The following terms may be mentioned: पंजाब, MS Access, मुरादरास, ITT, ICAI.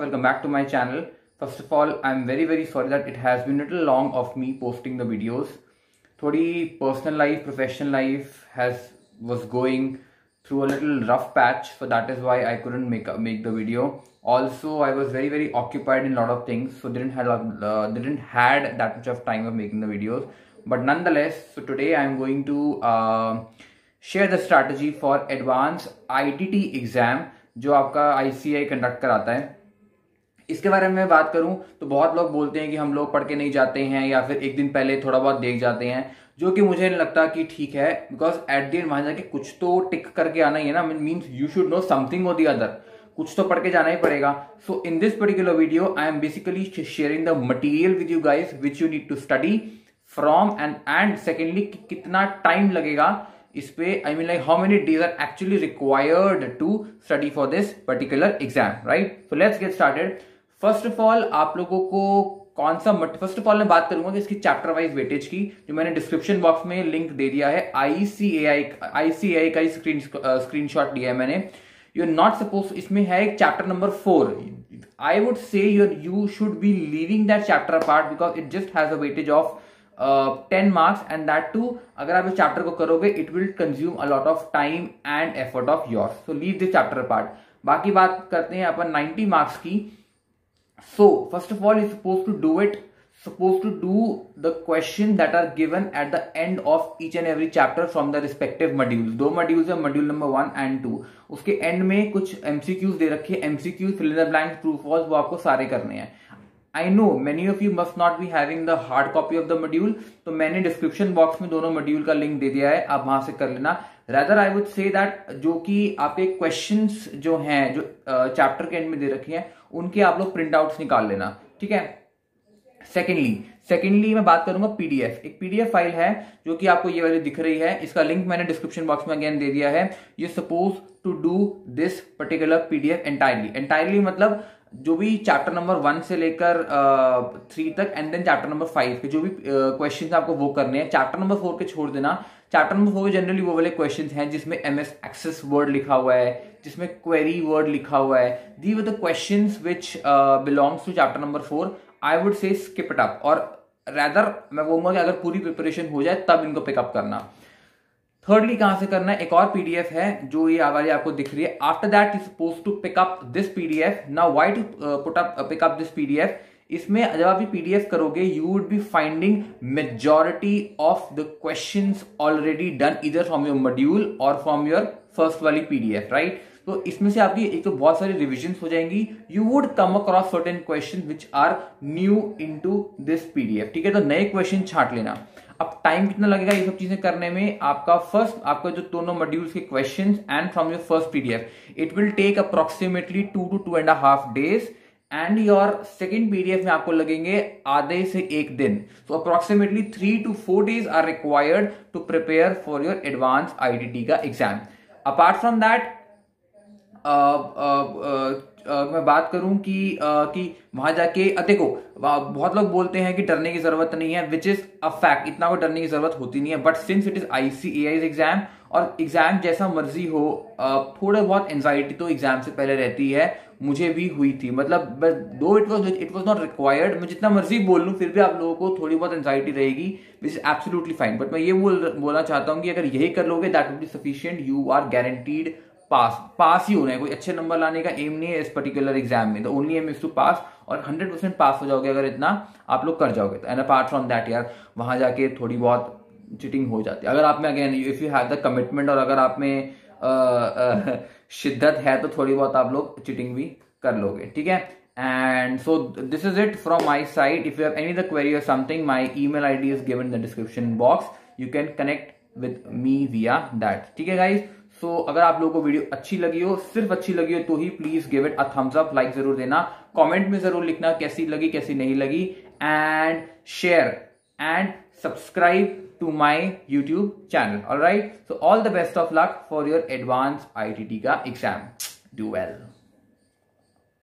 Welcome back to my channel. First of all, I'm very sorry that it has been a little long of me posting the videos. Thodi personal life, professional life was going through a little rough patch, so that is why I couldn't make the video. Also, I was very occupied in a lot of things, so didn't had that much of time of making the videos. But nonetheless, so today I'm going to share the strategy for advanced ITT exam, जो आपका ICAI conduct कराता है. इसके बारे में बात करूं तो बहुत लोग बोलते हैं कि हम लोग पढ़ के नहीं जाते हैं या फिर एक दिन पहले थोड़ा बहुत देख जाते हैं, जो कि मुझे नहीं लगता कि ठीक है, बिकॉज एट दी एंड वहां जाके कुछ तो टिक करके आना ही है ना. Means you should know something or the other, कुछ तो पढ़ के जाना ही पड़ेगा. So in this particular video I am basically sharing the material with you guys which you need to study from and secondly कितना टाइम लगेगा इस पे. I mean like how many days are actually required to study for this particular exam, right. So let's get started. First of all आप लोगों को कौन सा first of all मैं बात करूंगा कि इसकी चैप्टर वाइज वेटेज की, जो मैंने डिस्क्रिप्शन बॉक्स में लिंक दे दिया है. ICAI का स्क्रीनशॉट लिया है मैंने. यू आर नॉट सपोज, इसमें है एक chapter number 4. I would say you should be leaving that chapter part because it just has a weightage of 10 marks, and that too अगर आप इस चैप्टर को करोगे it will consume a lot of time and effort of yours. So leave this chapter part. बाकी बात करते हैं अपन 90 मार्क्स की. So first of all, you're supposed to do the question that are given at the end of each and every chapter from the respective modules. दो modules है, module number 1 and 2. उसके end में कुछ MCQs दे रखे. MCQs fill in the blank, true false, वो आपको सारे करने हैं. I know many of you must not be having the hard copy of the module. तो मैंने description box में दोनों module का link दे दिया है, आप वहां से कर लेना. Rather I would say that जो कि आपके questions जो हैं, जो chapter के end में दे रखे हैं, उनके आप लोग प्रिंट आउट्स निकाल लेना, ठीक है. सेकेंडली मैं बात करूंगा पीडीएफ. एक पीडीएफ फाइल है जो कि आपको ये वाली दिख रही है. इसका लिंक मैंने डिस्क्रिप्शन बॉक्स में अगेन दे दिया है. You suppose to do this particular PDF entirely, मतलब जो भी चैप्टर नंबर 1 से लेकर 3 तक एंड देन चैप्टर नंबर 5 के जो भी क्वेश्चंस आपको वो करने हैं. चैप्टर नंबर 4 के छोड़ देना. चैप्टर नंबर 4 जनरली वो वाले क्वेश्चंस हैं जिसमें MS Access वर्ड लिखा हुआ है, जिसमें क्वेरी वर्ड लिखा हुआ है. These are the questions which belongs to chapter number 4. I would say skip it up, और रैदर मैं बोलूंगा कि अगर पूरी प्रिपरेशन हो जाए तब इनको पिकअप करना. थर्डली कहां से करना है, एक और पीडीएफ है जो ये वाली आपको दिख रही है. After that you suppose to pick up this PDF. Now why to pick up this PDF. इसमें जब आप ये पीडीएफ करोगे you would be finding majority of the questions already done इधर फ्रॉम योर मॉड्यूल और फ्रॉम योर फर्स्ट वाली PDF, right. तो इसमें से आपकी एक तो बहुत सारी रिविजन हो जाएंगी. You would come across certain question which are new into this PDF, ठीक है. तो नए क्वेश्चन छांट लेना. अब टाइम कितना लगेगा ये सब चीजें करने में, आपका जो दोनों मॉड्यूल्स के questions and from your first PDF, it will take approximately 2 to 2.5 days, and your second PDF में आपको लगेंगे आधे से एक दिन. तो approximately 3 to 4 days are required to prepare for your advance ITT का एग्जाम. अपार्ट फ्रॉम दैट मैं बात करूं कि वहां जाके देखो बहुत लोग बोलते हैं कि डरने की जरूरत नहीं है, विच इज अ फैक्ट. इतना को डरने की जरूरत होती नहीं है, but since it is ICAI exam, और एग्जाम जैसा मर्जी हो थोड़ा बहुत एंजाइटी तो एग्जाम से पहले रहती है. मुझे भी हुई थी, मतलब दो इट वॉज नॉट रिक्वायर्ड. मैं जितना मर्जी बोल लूं फिर भी आप लोगों को थोड़ी बहुत एंजाइटी रहेगी, which is absolutely fine. But मैं ये बोलना चाहता हूँ कि अगर यही कर लोगे that would be sufficient. You are guaranteed pass ही होना है. कोई अच्छे नंबर लाने का एम नहीं है इस पर्टिकुलर एग्जाम में. The only aim is to pass, और 100% पास हो जाओगे अगर इतना आप लोग कर जाओगे. एंड अपार्ट फ्रॉम दैट यार वहां जाके थोड़ी बहुत चीटिंग हो जाती है. अगर आप में again if you have the commitment, और अगर आप में शिद्दत है तो थोड़ी बहुत आप लोग चीटिंग भी कर लोगे, ठीक है. And so this is it from my side. If you have any other query or something, my email ID is given in the description box. You can connect with me via that, ठीक है guys. सो अगर आप लोगों को video अच्छी लगी हो, सिर्फ अच्छी लगी हो तो ही please give it a thumbs up, like जरूर देना, कमेंट में जरूर लिखना कैसी लगी कैसी नहीं लगी, and share and subscribe to my YouTube channel. Alright, so all the best of luck for your advance ITT का एग्जाम. Do well.